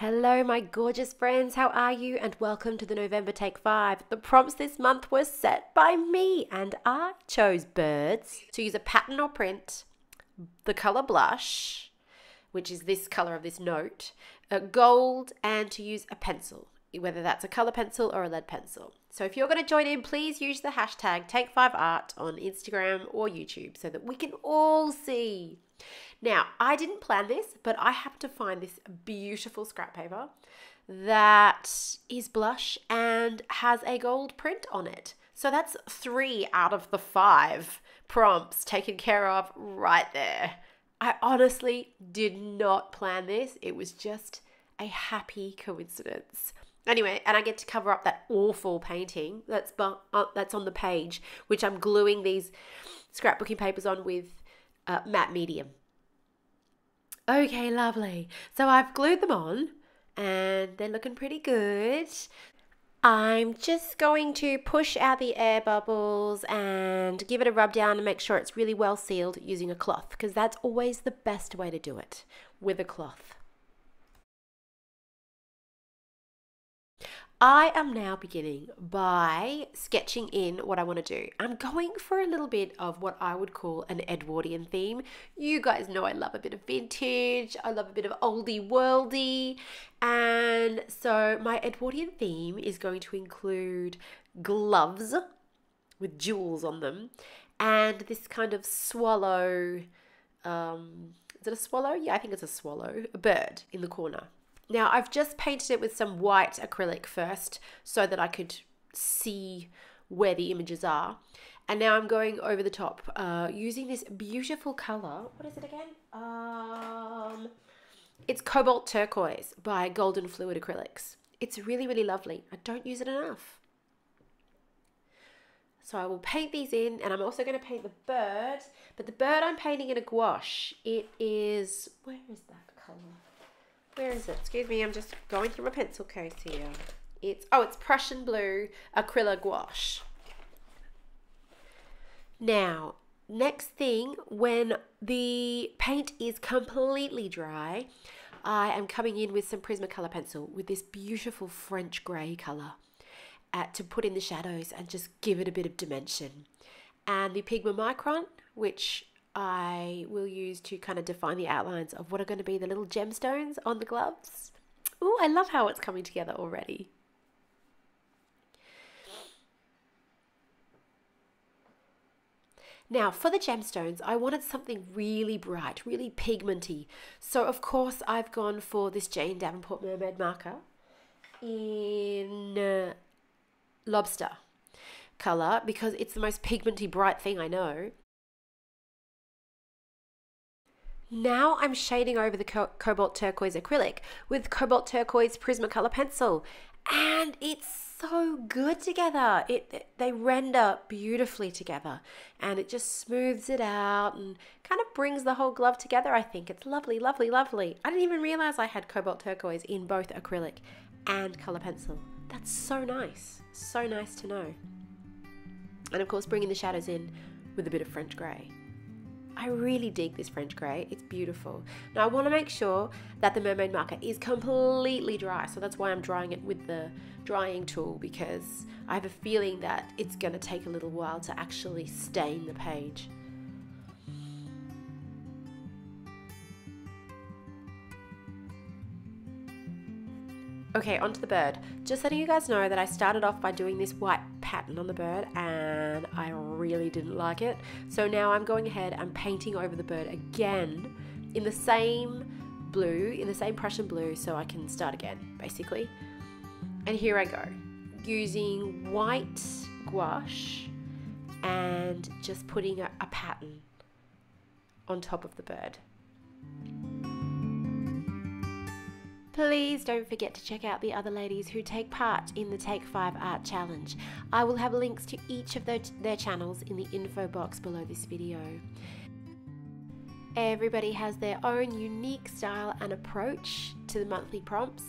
Hello my gorgeous friends, how are you, and welcome to the November Take 5. The prompts this month were set by me, and I chose birds, to use a pattern or print, the colour blush, which is this colour of this note, gold, and to use a pencil, whether that's a colour pencil or a lead pencil. So if you're going to join in, please use the hashtag Take 5 Art on Instagram or YouTube so that we can all see. Now, I didn't plan this, but I happened to find this beautiful scrap paper that is blush and has a gold print on it. So that's 3 out of the 5 prompts taken care of right there. I honestly did not plan this. It was just a happy coincidence. Anyway, and I get to cover up that awful painting that's on the page, which I'm gluing these scrapbooking papers on with matte medium. Okay, lovely. So I've glued them on and they're looking pretty good. I'm just going to push out the air bubbles and give it a rub down and make sure it's really well sealed using a cloth, because that's always the best way to do it, with a cloth. I am now beginning by sketching in what I want to do. I'm going for a little bit of what I would call an Edwardian theme. You guys know I love a bit of vintage, I love a bit of oldie worldy, and so my Edwardian theme is going to include gloves with jewels on them and this kind of swallow, is it a swallow? Yeah, I think it's a swallow, a bird in the corner. Now, I've just painted it with some white acrylic first so that I could see where the images are. And now I'm going over the top using this beautiful colour. What is it again? It's Cobalt Turquoise by Golden Fluid Acrylics. It's really, really lovely. I don't use it enough. So I will paint these in, and I'm also going to paint the bird. But the bird I'm painting in a gouache. It is... where is that colour? Where is it? Excuse me, I'm just going through my pencil case here. It's, oh, it's Prussian blue Acryla gouache. Now, next thing, when the paint is completely dry, I am coming in with some Prismacolor pencil with this beautiful French gray color to put in the shadows and just give it a bit of dimension. And the Pigma Micron, which I will use to kind of define the outlines of what are going to be the little gemstones on the gloves. Ooh, I love how it's coming together already. Now, for the gemstones, I wanted something really bright, really pigmenty. So, of course, I've gone for this Jane Davenport Mermaid Marker in Lobster colour, because it's the most pigmenty bright thing I know. Now I'm shading over the Cobalt Turquoise acrylic with Cobalt Turquoise Prismacolor pencil, and it's so good together. They render beautifully together, and it just smooths it out and kind of brings the whole glove together, I think. It's lovely, lovely, lovely. I didn't even realize I had Cobalt Turquoise in both acrylic and color pencil. That's so nice to know. And of course, bringing the shadows in with a bit of French grey. I really dig this French grey, it's beautiful. Now I want to make sure that the Mermaid Marker is completely dry, so that's why I'm drying it with the drying tool, because I have a feeling that it's going to take a little while to actually stain the page. Okay, onto the bird. Just letting you guys know that I started off by doing this white pattern on the bird and I really didn't like it. So now I'm going ahead and painting over the bird again in the same blue, in the same Prussian blue, so I can start again, basically. And here I go, using white gouache and just putting a pattern on top of the bird. Please don't forget to check out the other ladies who take part in the Take 5 Art Challenge. I will have links to each of their channels in the info box below this video. Everybody has their own unique style and approach to the monthly prompts,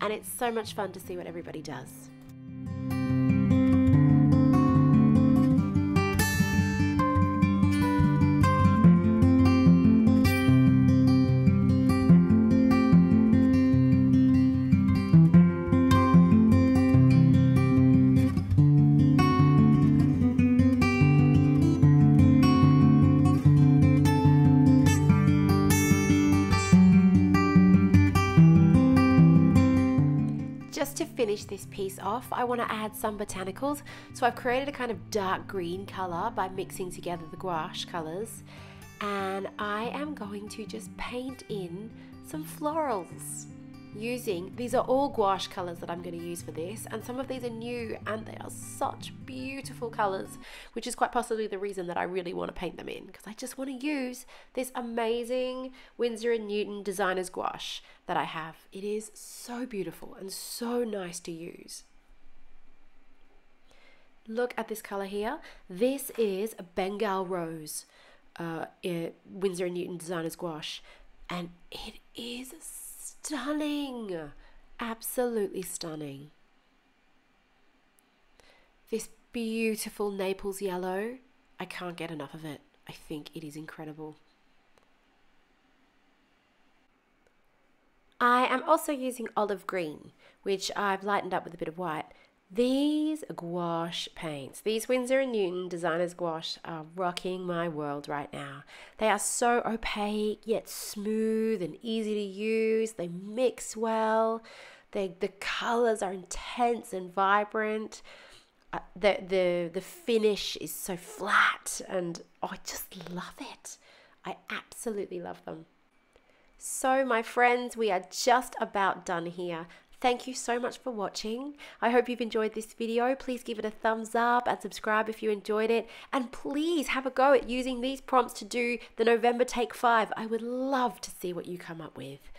and it's so much fun to see what everybody does. Just to finish this piece off, I want to add some botanicals, so I've created a kind of dark green colour by mixing together the gouache colours, and I am going to just paint in some florals. These are all gouache colours that I'm going to use for this, and some of these are new and they are such beautiful colours, which is quite possibly the reason that I really want to paint them in, because I just want to use this amazing Winsor & Newton Designers Gouache that I have. It is so beautiful and so nice to use. Look at this colour here. This is Bengal Rose, Winsor & Newton Designers Gouache, and it is so stunning, absolutely stunning. This beautiful Naples yellow, I can't get enough of it. I think it is incredible. I am also using olive green, which I've lightened up with a bit of white. These gouache paints, these Winsor & Newton Designers Gouache, are rocking my world right now. They are so opaque yet smooth and easy to use. They mix well. The colors are intense and vibrant. The finish is so flat, and I just love it. I absolutely love them. So my friends, we are just about done here. Thank you so much for watching. I hope you've enjoyed this video. Please give it a thumbs up and subscribe if you enjoyed it. And please have a go at using these prompts to do the November Take 5. I would love to see what you come up with.